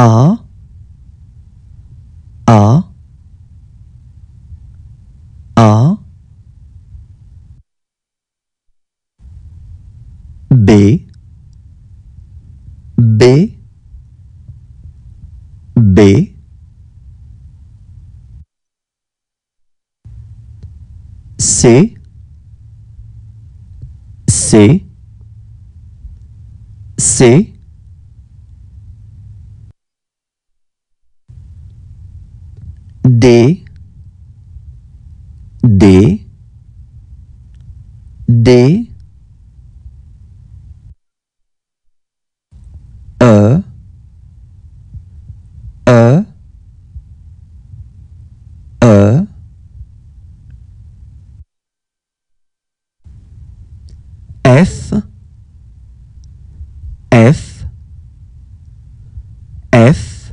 B B B C C C D D D F F F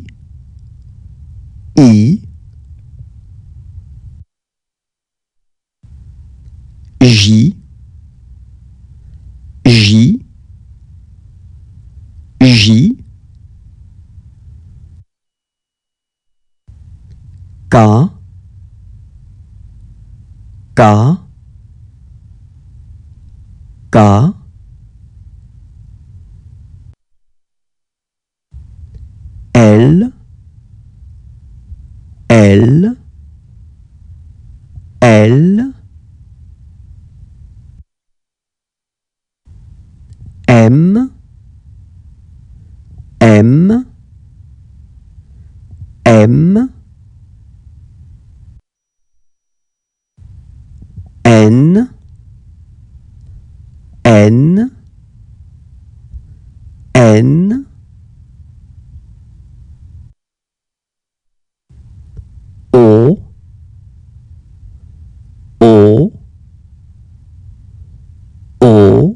I I J J J K K K L L L M M M N N N O O O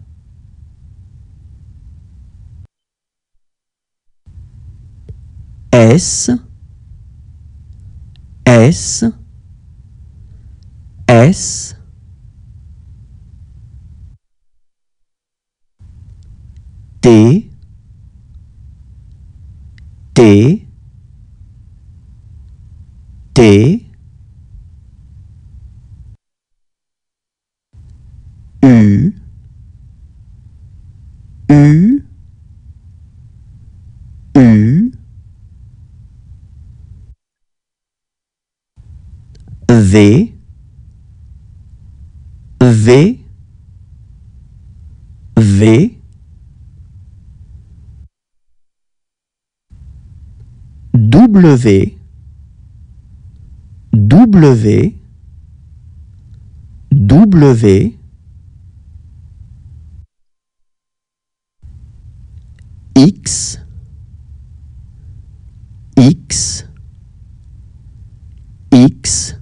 S S S T T T U U U V V V W W W X X X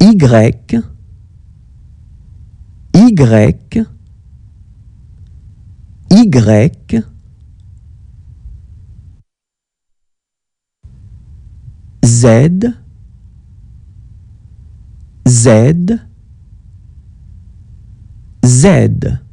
Y Y Y Z Z Z